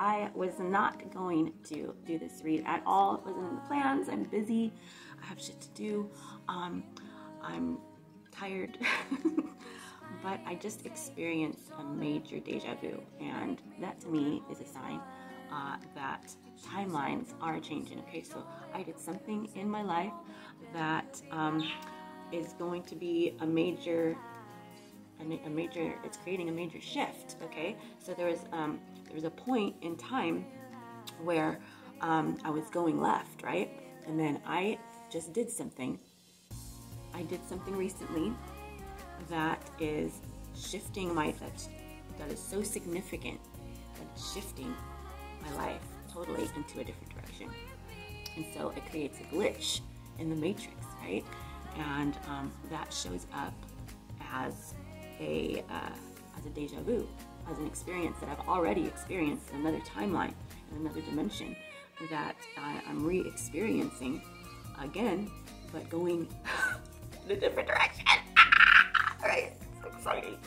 I was not going to do this read at all. It wasn't in the plans. I'm busy. I have shit to do. I'm tired. But I just experienced a major deja vu, and that to me is a sign that timelines are changing. Okay, so I did something in my life that is going to be a major, it's creating a major shift. Okay, so there was a point in time where I was going left, right? And then I just did something. I did something recently that is shifting my, that is so significant, that it's shifting my life totally into a different direction. And so it creates a glitch in the matrix, right? And that shows up as a deja vu, as an experience that I've already experienced in another timeline, in another dimension, that I'm re-experiencing again, but going in a different direction. All right, it's exciting.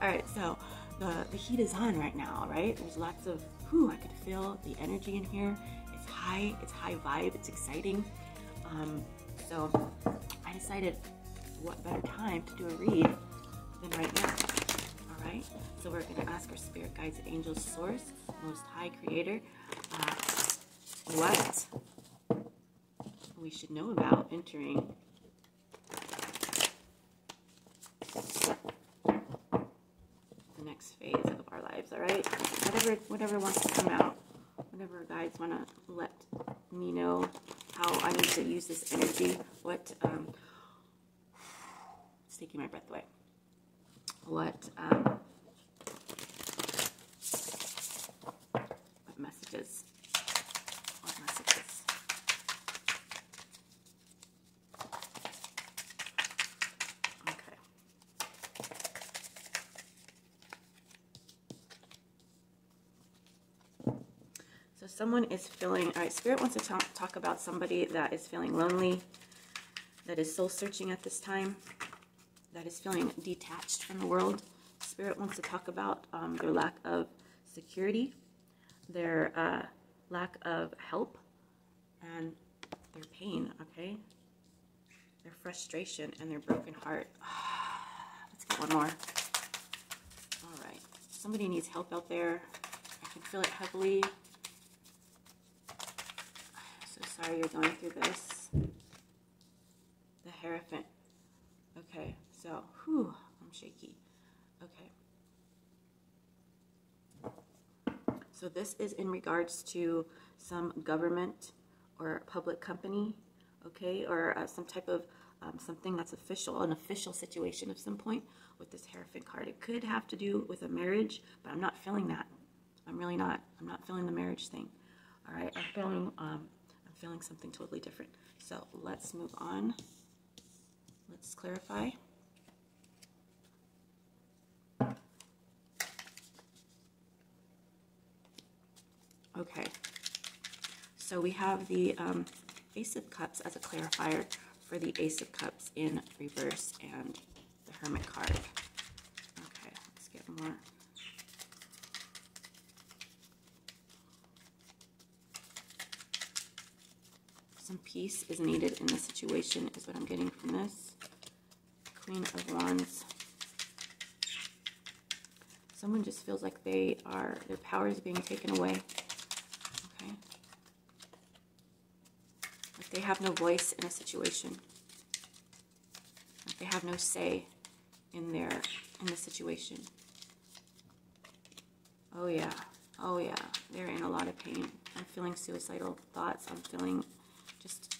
All right, so the heat is on right now, right? There's lots of, whew, I could feel the energy in here. It's high vibe, it's exciting. So I decided what better time to do a read than right now, all right? So we're gonna ask our spirit guides, angels, source, most high creator, what we should know about entering the next phase of our lives, all right? Whatever wants to come out, whatever guides wanna let me know how I need to use this energy, what, it's taking my breath away. What messages? What messages? Okay. So someone is feeling, all right, Spirit wants to talk about somebody that is feeling lonely, that is soul searching at this time, that is feeling detached from the world. Spirit wants to talk about their lack of security, their lack of help, and their pain, okay? Their frustration and their broken heart. Let's get one more. All right. Somebody needs help out there. I can feel it heavily. So sorry you're going through this. The Hierophant. Okay. So, whew, I'm shaky. Okay. So this is in regards to some government or public company, okay, or some type of something that's official, an official situation of some point with this Hierophant card. It could have to do with a marriage, but I'm not feeling that. I'm really not. I'm not feeling the marriage thing. All right, I'm feeling something totally different. So let's move on. Let's clarify. Okay, so we have the Ace of Cups as a clarifier for the Ace of Cups in reverse and the Hermit card. Okay, let's get more. Some peace is needed in this situation is what I'm getting from this. Queen of Wands. Someone just feels like they are, their power is being taken away. They have no voice in a situation. They have no say in the situation. Oh yeah, oh yeah. They're in a lot of pain. I'm feeling suicidal thoughts. I'm feeling just,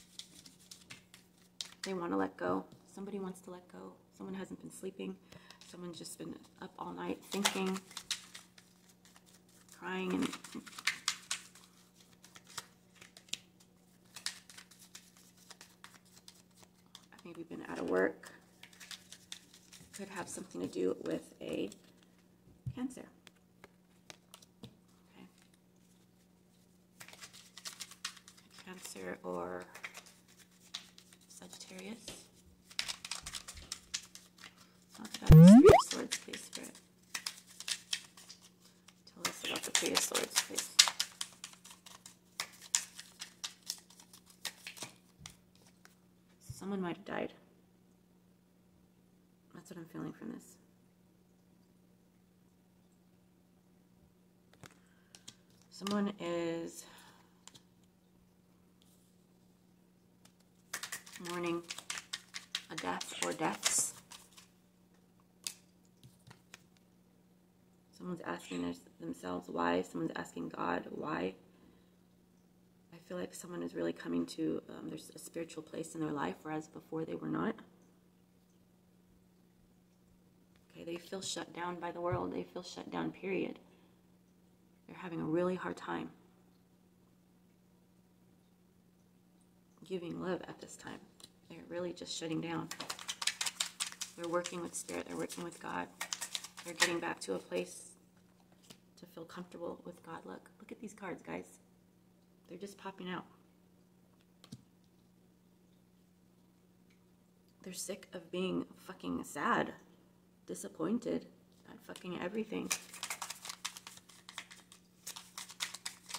they want to let go. Somebody wants to let go. Someone hasn't been sleeping. Someone's just been up all night thinking, crying, and maybe been out of work. Could have something to do with a Cancer. Okay. Cancer or Sagittarius. Talk about the Three of Swords, please, Spirit. Tell us about the Three of Swords, please. died. That's what I'm feeling from this. Someone is mourning a death or deaths. Someone's asking themselves why. Someone's asking God why. I feel like someone is really coming to, there's a spiritual place in their life, whereas before they were not. Okay, they feel shut down by the world. They feel shut down, period. They're having a really hard time giving love at this time. They're really just shutting down. They're working with spirit. They're working with God. They're getting back to a place to feel comfortable with God. Look at these cards, guys. They're just popping out. They're sick of being fucking sad, disappointed at fucking everything.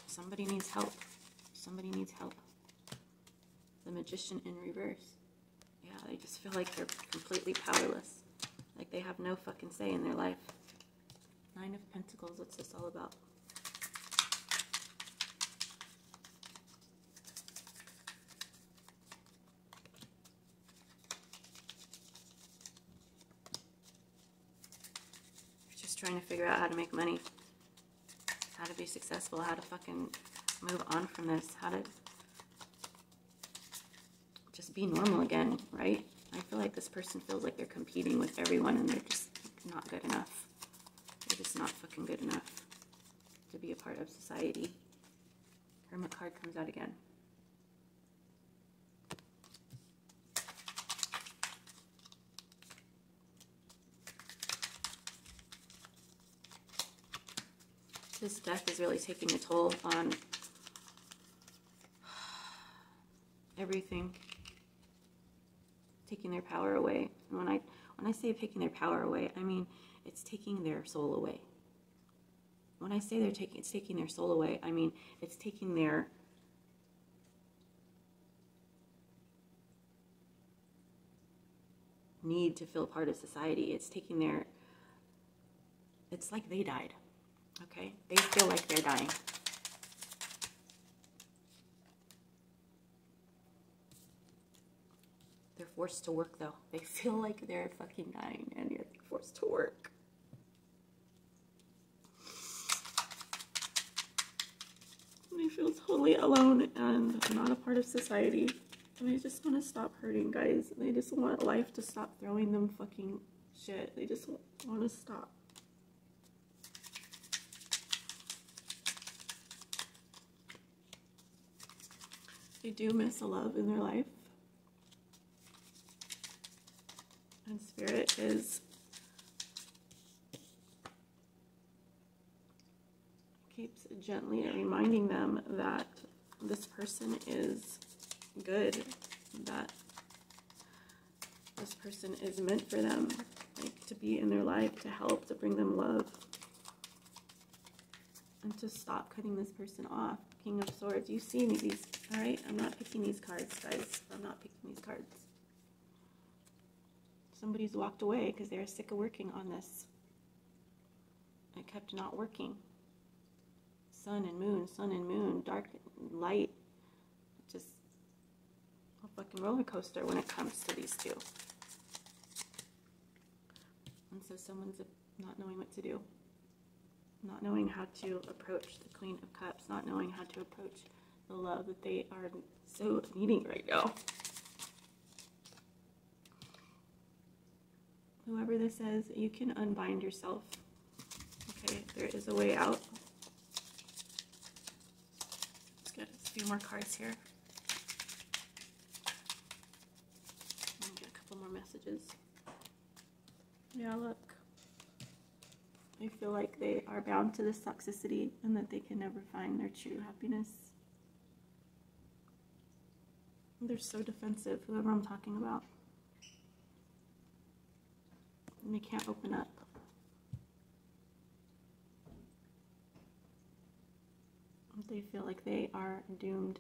Somebody needs help. Somebody needs help. The Magician in reverse. Yeah, they just feel like they're completely powerless. Like they have no fucking say in their life. 9 of Pentacles, what's this all about? They're just trying to figure out how to make money. How to be successful, how to fucking move on from this, how to just be normal again, right? I feel like this person feels like they're competing with everyone and they're just not good enough. They're just not fucking good enough to be a part of society. Hermit card comes out again. This death is really taking a toll on everything, taking their power away. And when I say taking their power away, I mean it's taking their soul away. When I say it's taking their soul away, I mean it's taking their need to feel part of society. It's taking their, it's like they died. Okay, they feel like they're dying. They're forced to work though. They feel like they're fucking dying and yet they're forced to work. They feel totally alone and not a part of society. And they just want to stop hurting, guys. They just want life to stop throwing them fucking shit. They just want to stop. They do miss a love in their life. And Spirit is keeps gently reminding them that this person is good, that this person is meant for them, like to be in their life, to help, to bring them love. And to stop cutting this person off. King of Swords, you see me these, all right? I'm not picking these cards, guys. I'm not picking these cards. Somebody's walked away because they're sick of working on this. It kept not working. Sun and moon, dark, light. Just a fucking roller coaster when it comes to these two. And so someone's not knowing what to do. Not knowing how to approach the Queen of Cups, not knowing how to approach the love that they are so needing right now. Whoever this is, you can unbind yourself. Okay, there is a way out. Let's get a few more cards here. I'm gonna get a couple more messages. Yeah, look. They feel like they are bound to this toxicity and that they can never find their true happiness. They're so defensive, whoever I'm talking about. And they can't open up. They feel like they are doomed.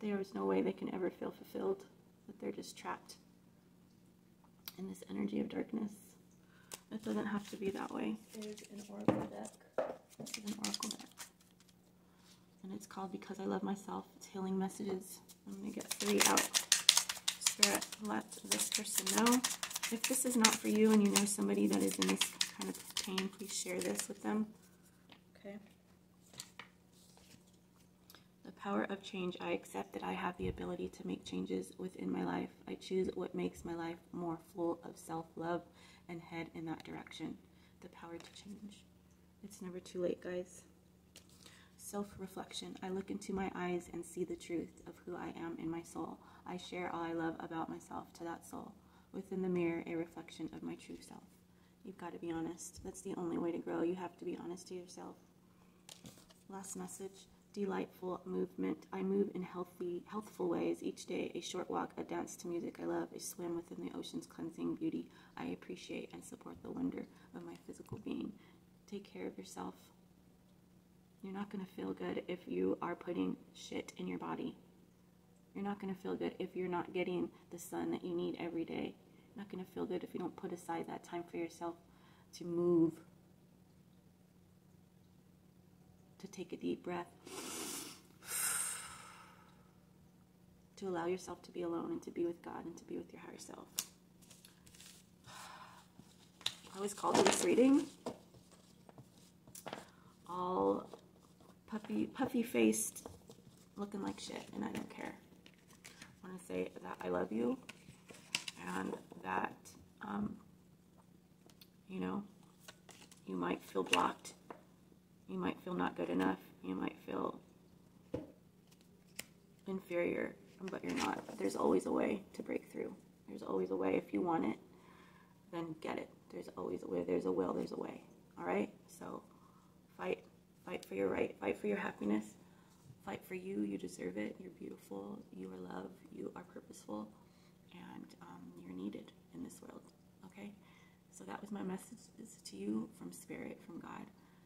There is no way they can ever feel fulfilled, that they're just trapped in this energy of darkness. It doesn't have to be that way. There's an oracle deck. This is an oracle deck. And it's called Because I Love Myself. It's Healing Messages. I'm going to get 3 out. Spirit, let this person know. If this is not for you and you know somebody that is in this kind of pain, please share this with them. Okay. The power of change. I accept that I have the ability to make changes within my life. I choose what makes my life more full of self-love and head in that direction. The power to change. It's never too late, guys. Self-reflection. I look into my eyes and see the truth of who I am in my soul. I share all I love about myself to that soul. Within the mirror, a reflection of my true self. You've got to be honest. That's the only way to grow. You have to be honest to yourself. Last message. Delightful movement. I move in healthful ways each day. A short walk, a dance to music I love, a swim within the ocean's cleansing beauty. I appreciate and support the wonder of my physical being. Take care of yourself. You're not going to feel good if you are putting shit in your body. You're not going to feel good if you're not getting the sun that you need every day. You're not going to feel good if you don't put aside that time for yourself to move, to take a deep breath, to allow yourself to be alone and to be with God and to be with your higher self. I always call this reading all puffy-faced, looking like shit, and I don't care. I want to say that I love you, and that, you know, you might feel blocked, you might feel not good enough, you might feel inferior, but you're not. There's always a way to break through. There's always a way. If you want it, then get it. There's always a way. There's a will. There's a way. All right? So fight for your right, fight for your happiness, fight for you. You deserve it. You're beautiful. You are loved. You are purposeful, and you're needed in this world. Okay, so that was my message to you from Spirit, from God.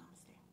Namaste.